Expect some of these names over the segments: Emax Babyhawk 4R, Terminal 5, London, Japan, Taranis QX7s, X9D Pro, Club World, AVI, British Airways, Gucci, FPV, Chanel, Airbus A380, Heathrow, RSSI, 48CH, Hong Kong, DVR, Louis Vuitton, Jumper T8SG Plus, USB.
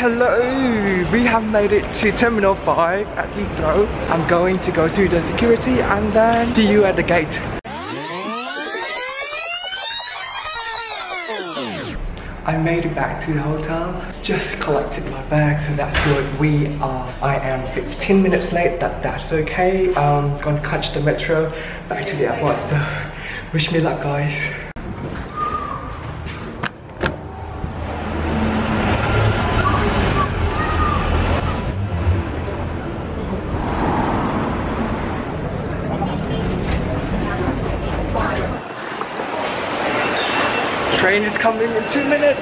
Hello, we have made it to Terminal 5 at Heathrow. I'm going to go to the security and then see you at the gate. I made it back to the hotel, just collected my bag, so that's good. I am 15 minutes late, that's okay. Gonna catch the metro back to the airport, so wish me luck guys. Train is coming in 2 minutes.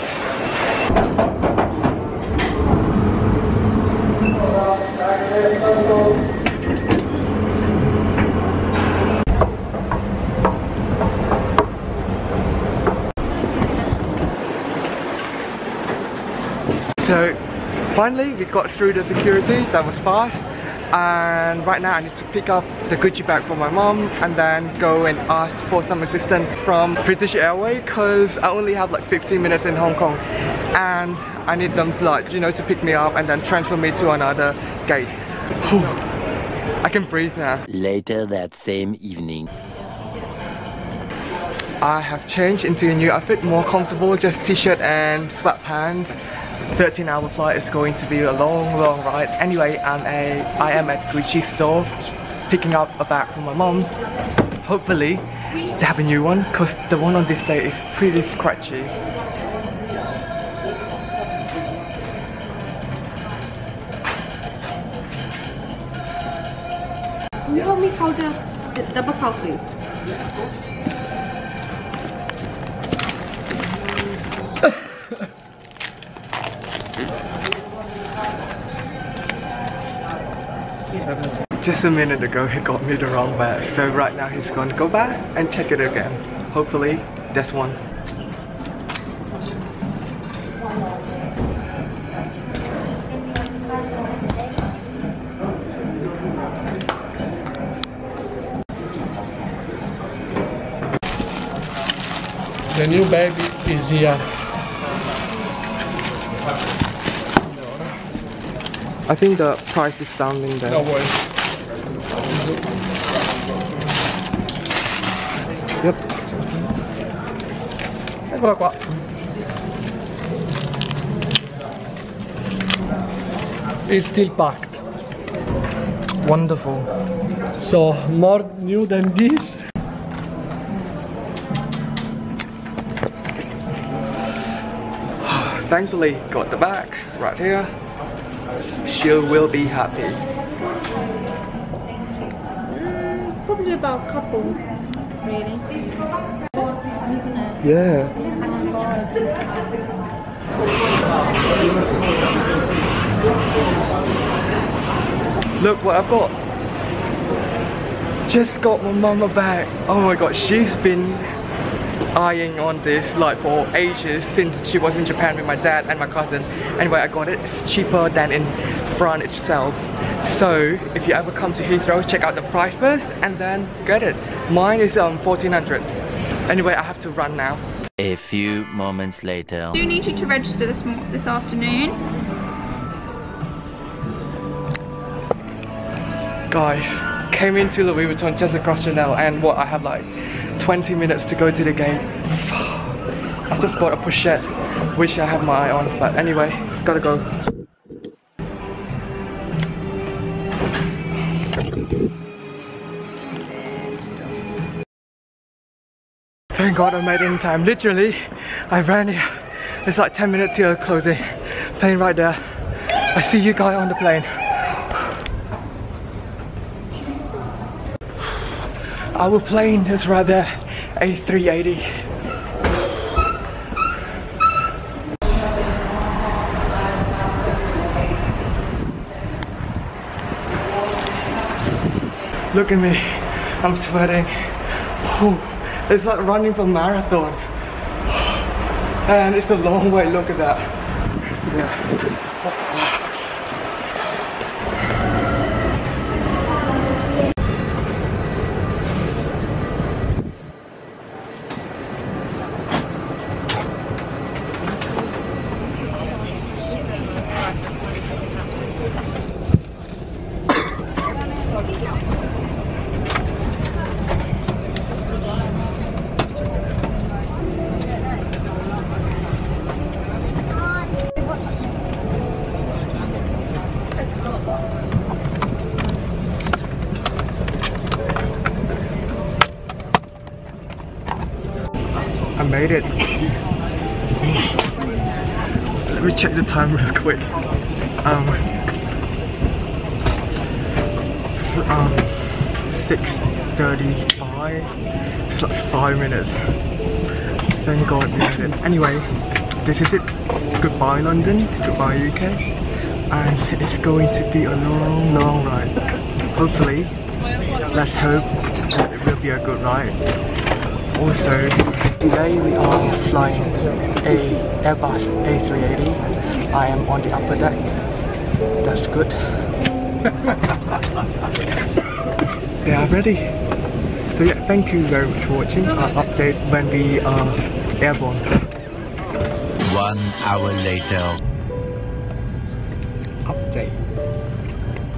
So finally we got through the security, that was fast. And right now I need to pick up the Gucci bag for my mom and then go and ask for some assistance from British Airways, because I only have like 15 minutes in Hong Kong and I need them to, like, you know, to pick me up and then transfer me to another gate. Whew. I can breathe now. Later that same evening, I have changed into a new outfit, more comfortable, just t-shirt and sweatpants. 13-hour flight is going to be a long ride. Anyway, I am at Gucci store picking up a bag from my mom. Hopefully they have a new one, because the one on display is pretty scratchy. Can you help me call the double call please? Just a minute ago he got me the wrong bag, so right now he's going to go back and check it again. Hopefully that's one. The new baby is here. I think the price is down in there. No worries. Yep. Eccola qua. It's still packed. Wonderful. So more new than this. Thankfully got the bag right here. She will be happy. Probably about a couple, really. Yeah. Look what I've got. Just got my mama back. Oh my god, she's been eyeing on this like for ages, since she was in Japan with my dad and my cousin. Anyway, I got it. It's cheaper than in France itself. So if you ever come to Heathrow, check out the price first and then get it. Mine is 1400. Anyway, I have to run now. A few moments later. I do need you to register this afternoon. Guys, came into Louis Vuitton just across Chanel, and what, I have like 20 minutes to go to the gate. I just bought a pochette, which I have my eye on, but anyway, gotta go. Thank God I made it in time. Literally, I ran here. It's like 10 minutes till closing. Plane right there. I see you guys on the plane. Our plane is right there, A380. Look at me, I'm sweating. Whew. It's like running for a marathon. And it's a long way, look at that. Yeah. made it. Let me check the time real quick. So, 6:35. It's like 5 minutes. Thank God we made it. Anyway, this is it. Goodbye London, goodbye UK, and it's going to be a long, long ride. Hopefully, let's hope that it will be a good ride. Also, today we are flying a Airbus A380. I am on the upper deck. That's good. They are ready. So yeah, thank you very much for watching. I'll update when we are airborne. 1 hour later. Update.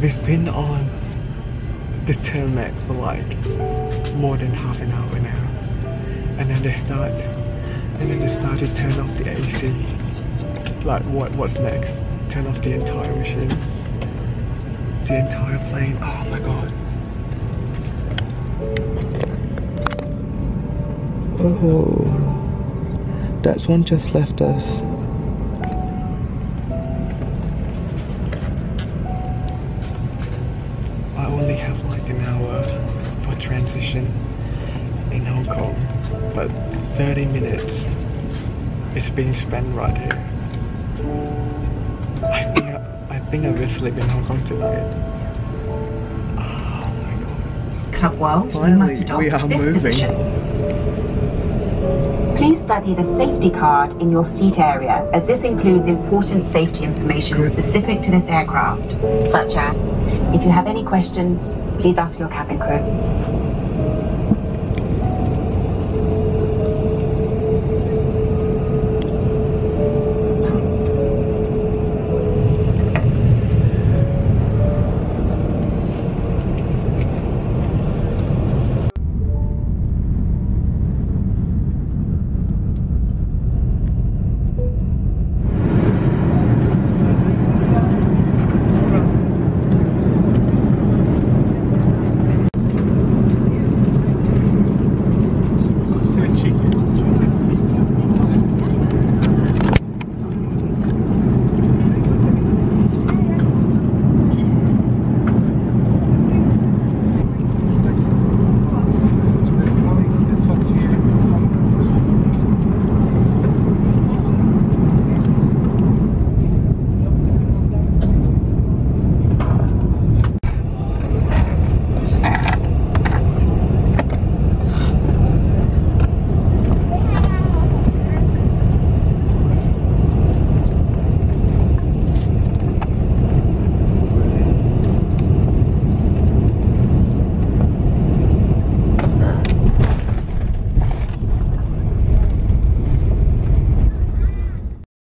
We've been on the tarmac for like more than half an hour now, and then they start to turn off the AC. Like what's next? Turn off the entire machine, the entire plane. Oh my god. Oh, that's one just left us. Transition in Hong Kong, but 30 minutes is being spent right here. I think I will sleep in HongOng tonight. Oh my god. Club World, finally, you must adopt this position. Please study the safety card in your seat area, as this includes important safety information specific to this aircraft, such as, if you have any questions, please ask your cabin crew.